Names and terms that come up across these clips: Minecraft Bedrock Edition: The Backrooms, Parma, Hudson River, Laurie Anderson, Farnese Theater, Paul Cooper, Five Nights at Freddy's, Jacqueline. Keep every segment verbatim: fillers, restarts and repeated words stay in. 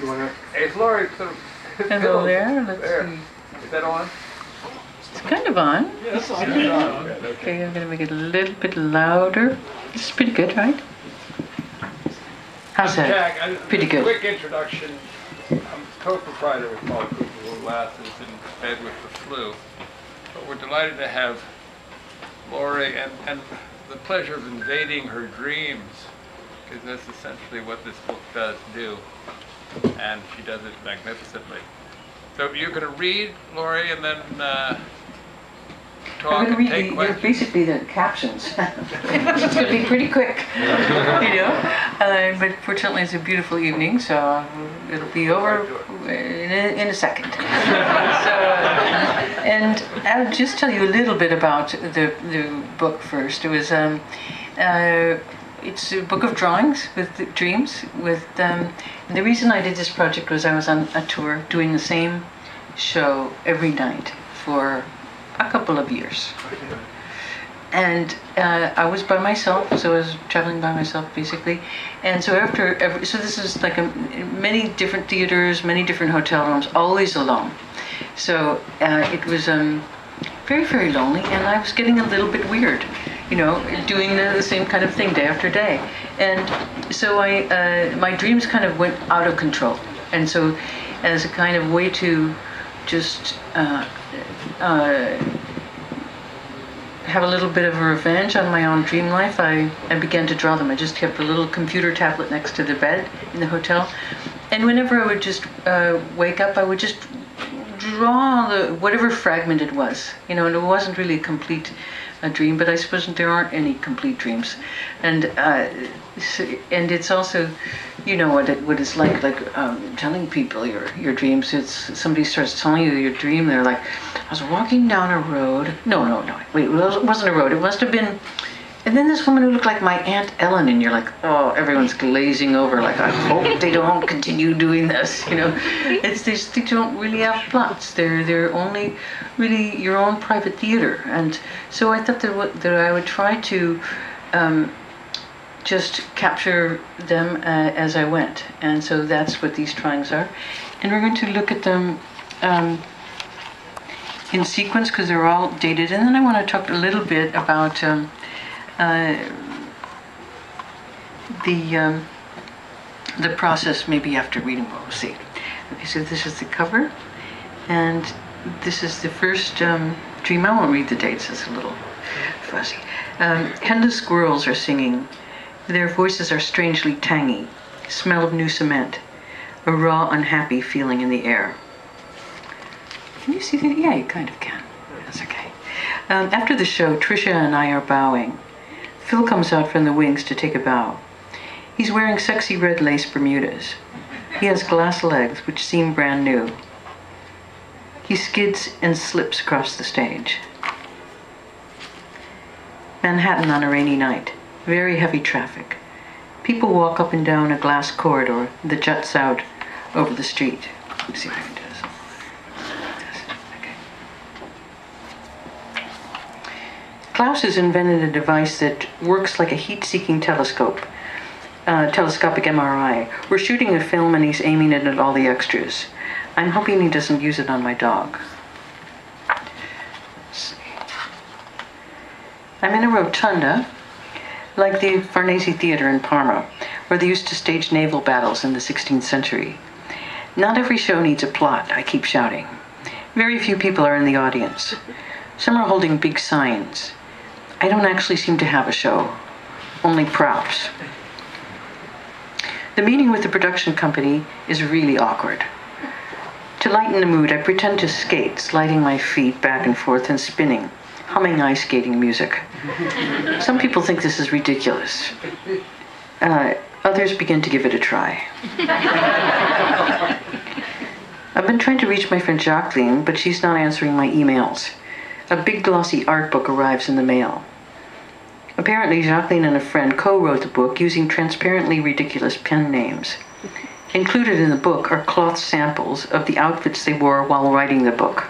that you want to... It's Laurie sort of... Hello there, let's there. see. Is that on? It's kind of on. Yeah, it's on. Okay. okay, I'm going to make it a little bit louder. It's pretty good, right? How's I'm that? Jack, I, pretty good. Quick introduction. I'm co-proprietor with Paul Cooper, who last is in bed with the flu. But we're delighted to have Laurie and, and the pleasure of invading her dreams, because that's essentially what this book does do, and she does it magnificently. So you're going to read, Laurie, and then uh, talk and take the, questions. Basically the captions. It's going to be pretty quick, you know. Uh, but fortunately, it's a beautiful evening, so it'll be over in a, in a second. So, and I'll just tell you a little bit about the the book first. It was. Um, uh, It's a book of drawings with dreams. With um, the reason I did this project was I was on a tour doing the same show every night for a couple of years, and uh, I was by myself, so I was traveling by myself basically. And so after, every, so this is like a, many different theaters, many different hotel rooms, always alone. So uh, it was um, very, very lonely, and I was getting a little bit weird. You know, doing the, the same kind of thing day after day. And so I, uh, my dreams kind of went out of control. And so as a kind of way to just uh, uh, have a little bit of a revenge on my own dream life, I, I began to draw them. I just kept a little computer tablet next to the bed in the hotel. And whenever I would just uh, wake up, I would just draw the, whatever fragment it was. You know, and it wasn't really complete. A dream, but I suppose there aren't any complete dreams, and uh, and it's also, you know, what it, what it's like, like um, telling people your your dreams. It's somebody starts telling you your dream. They're like, I was walking down a road. No, no, no. Wait, it wasn't a road. It must have been. And then this woman who looked like my Aunt Ellen, and you're like, oh, everyone's glazing over. Like, I hope they don't continue doing this. You know, it's they, just, they don't really have plots. They're they're only really your own private theater. And so I thought that that I would try to um, just capture them uh, as I went. And so that's what these drawings are. And we're going to look at them. Um, in sequence, because they're all dated, and then I want to talk a little bit about um, uh, the um, the process, maybe after reading what we'll see. Okay, so this is the cover, and this is the first um, dream. I won't read the dates, it's a little fuzzy. Um, Headless squirrels are singing. Their voices are strangely tangy. Smell of new cement. A raw, unhappy feeling in the air. Can you see that? Yeah, you kind of can. That's okay. Um, after the show, Tricia and I are bowing. Phil comes out from the wings to take a bow. He's wearing sexy red lace Bermudas. He has glass legs, which seem brand new. He skids and slips across the stage. Manhattan on a rainy night. Very heavy traffic. People walk up and down a glass corridor that juts out over the street. Let's see if I can do this. Klaus has invented a device that works like a heat-seeking telescope, uh, telescopic M R I. We're shooting a film and he's aiming it at all the extras. I'm hoping he doesn't use it on my dog. Let's see. I'm in a rotunda, like the Farnese Theater in Parma, where they used to stage naval battles in the sixteenth century. Not every show needs a plot, I keep shouting. Very few people are in the audience. Some are holding big signs. I don't actually seem to have a show, only props. The meeting with the production company is really awkward. To lighten the mood, I pretend to skate, sliding my feet back and forth and spinning, humming ice skating music. Some people think this is ridiculous. Uh, others begin to give it a try. I've been trying to reach my friend Jacqueline, but she's not answering my emails. A big glossy art book arrives in the mail. Apparently, Jacqueline and a friend co-wrote the book using transparently ridiculous pen names. Included in the book are cloth samples of the outfits they wore while writing the book.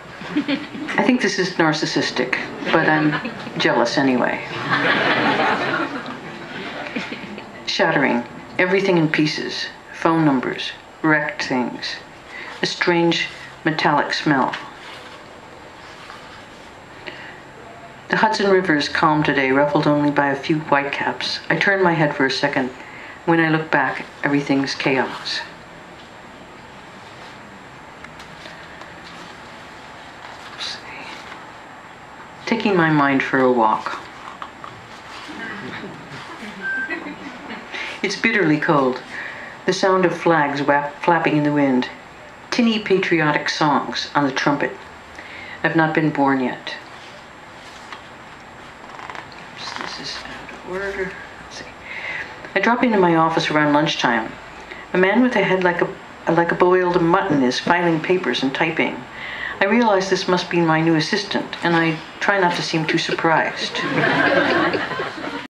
I think this is narcissistic, but I'm jealous anyway. Shattering, everything in pieces, phone numbers, wrecked things, a strange metallic smell. The Hudson River is calm today, ruffled only by a few whitecaps. I turn my head for a second. When I look back, everything's chaos. Taking my mind for a walk. It's bitterly cold. The sound of flags whap flapping in the wind. Tinny patriotic songs on the trumpet. I've not been born yet. This is out of order. Let's see. I drop into my office around lunchtime. A man with a head like a like a boiled mutton is filing papers and typing. I realize this must be my new assistant, and I try not to seem too surprised.